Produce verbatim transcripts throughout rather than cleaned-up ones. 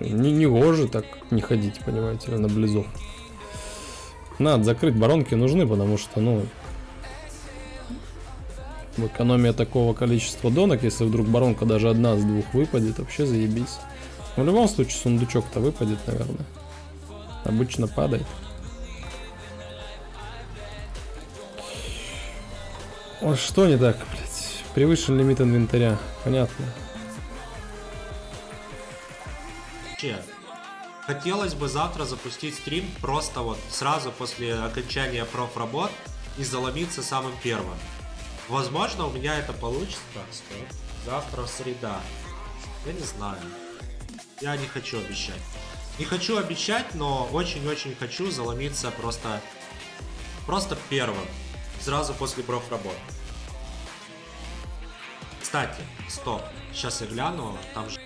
Не, не гоже так не ходить, понимаете, на близов. Надо закрыть, баронки нужны, потому что, ну, экономия такого количества донок, если вдруг баронка даже одна из двух выпадет, вообще заебись. Но в любом случае сундучок-то выпадет, наверное. Обычно падает. О, что не так, блядь? Превышен лимит инвентаря, понятно. Хотелось бы завтра запустить стрим просто вот сразу после окончания профработ и заломиться самым первым. Возможно, у меня это получится. Завтра среда. Я не знаю. Я не хочу обещать. Не хочу обещать, но очень-очень хочу заломиться просто, просто первым. Сразу после профработ. Кстати, стоп. Сейчас я гляну. Там же...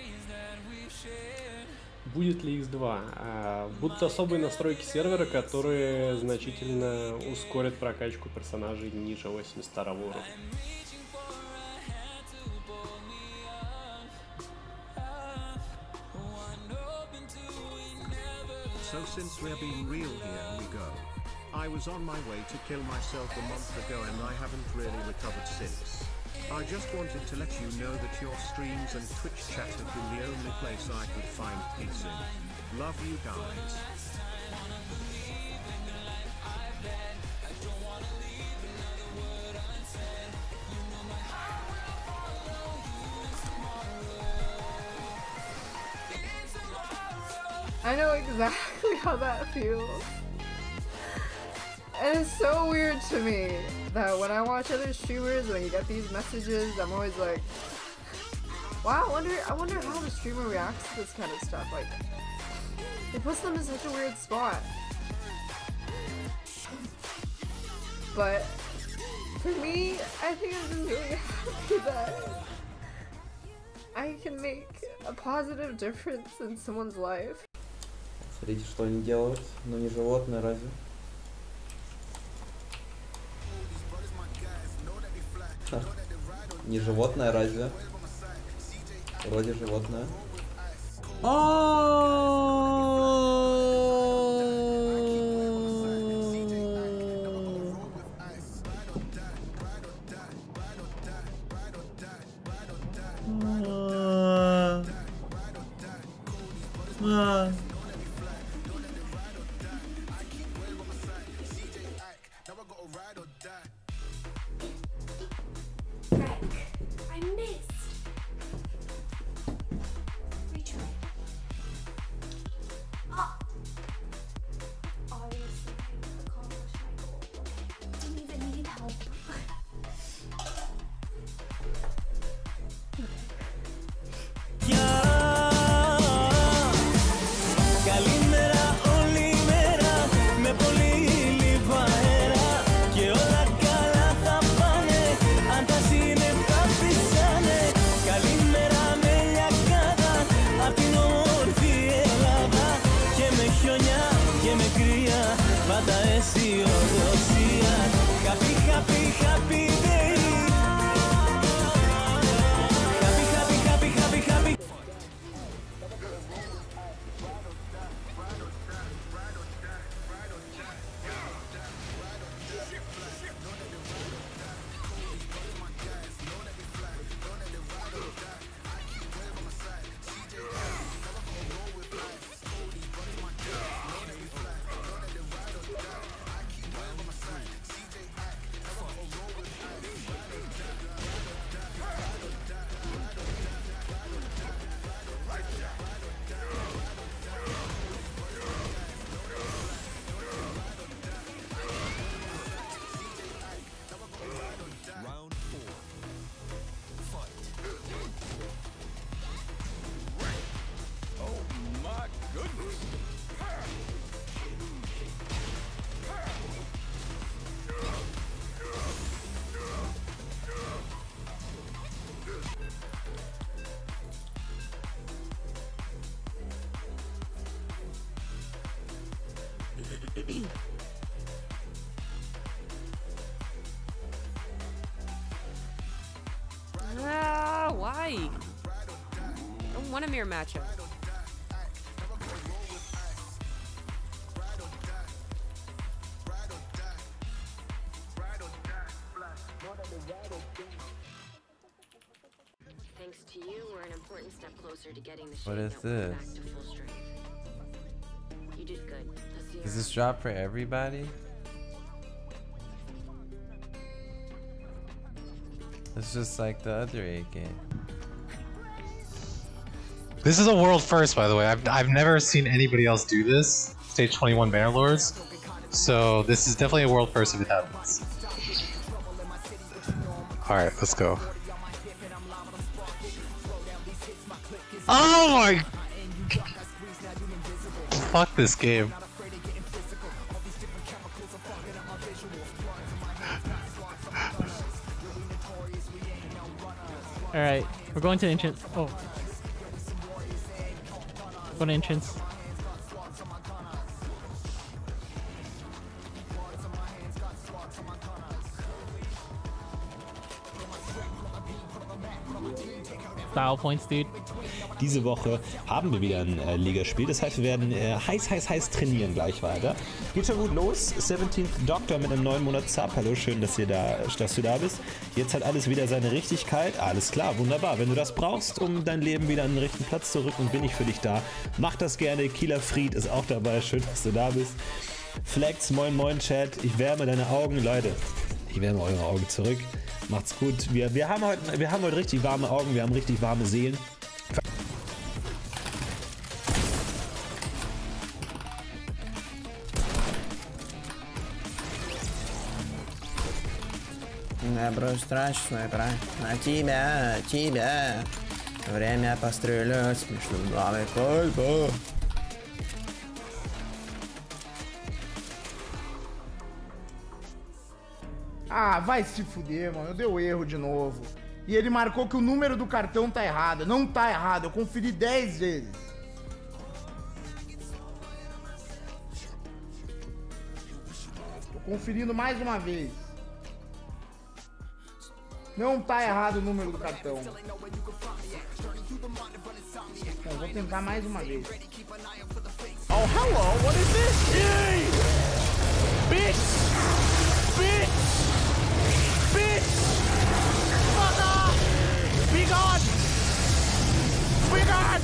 Будет ли икс два? Будут особые настройки сервера, которые значительно ускорят прокачку персонажей ниже восемьдесят второго уровня. So since we're being real here we go. I was on my way to kill myself a month ago and I haven't really recovered since. I just wanted to let you know that your streams and Twitch chat have been the only place I could find peace in. Love you guys. I know exactly how that feels. And it's so weird to me that when I watch other streamers and you get these messages, I'm always like, wow, I wonder, I wonder how the streamer reacts to this kind of stuff. Like, it puts them in such a weird spot. But for me, I think I'm just really happy that I can make a positive difference in someone's life. Смотрите, что они делают, но не животные, разве? А, не животное, разве? Вроде животное. die. I don't want a mirror matchup. Thanks to you, we're an important step closer to getting the What is this? Back to full strength. You did good. Is this drop for everybody? It's just like the other eight game. This is a world first, by the way. I've, I've never seen anybody else do this. Stage twenty-one Bannerlords. So this is definitely a world first if it happens. Alright, let's go. Oh my... Fuck this game. Alright, we're going to the entrance. Oh. Going to entrance. Style points, dude. Diese Woche haben wir wieder ein äh, Ligaspiel, das heißt, wir werden äh, heiß, heiß, heiß trainieren gleich weiter. Geht schon gut los, seventeenth Doctor mit einem neun Monats Sub, hallo, schön, dass, ihr da, dass du da bist. Jetzt hat alles wieder seine Richtigkeit, alles klar, wunderbar. Wenn du das brauchst, um dein Leben wieder an den richtigen Platz zu rücken, bin ich für dich da. Mach das gerne, Kieler Fried ist auch dabei, schön, dass du da bist. Flex, moin, moin, Chat, ich wärme deine Augen, Leute. Ich wärme eure Augen zurück, macht's gut. Wir, wir, haben heute, wir haben heute richtig warme Augen, wir haben richtig warme Seelen. Добро страшное, брат, на тебя, тебя. Время пострелять, смешно главы кольбо. Ah, vai se fuder, mano, deu erro de novo. E ele marcou que o número do cartão tá errado. Não tá errado, eu conferi dez vezes. Tô conferindo mais uma vez. Não tá errado o número do cartão. Então, vou tentar mais uma vez. Oh, hello, what is this? Hey! Bitch! Bitch! Bitch! Fuck off! Be gone! Be gone!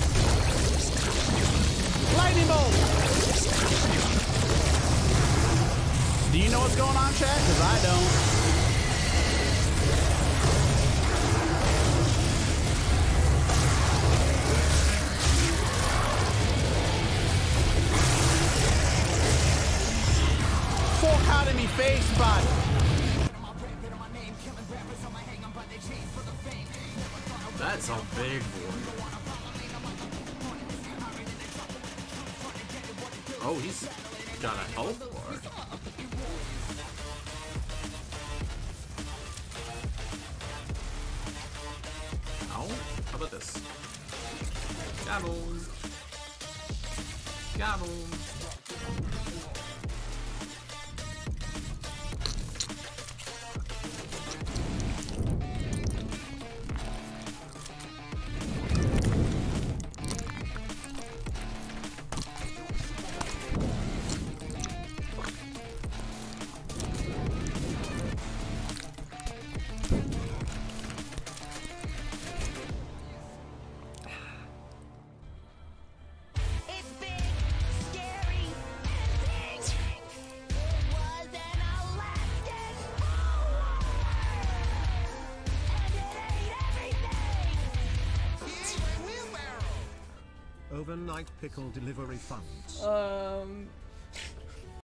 Lightning bolt! Do you know what's going on, chat? Because I don't. Out of me face body. That's a big boy. Oh, he's got a health bar. Ow, how about this? Gobble. Gobble. Overnight pickle delivery funds. Um.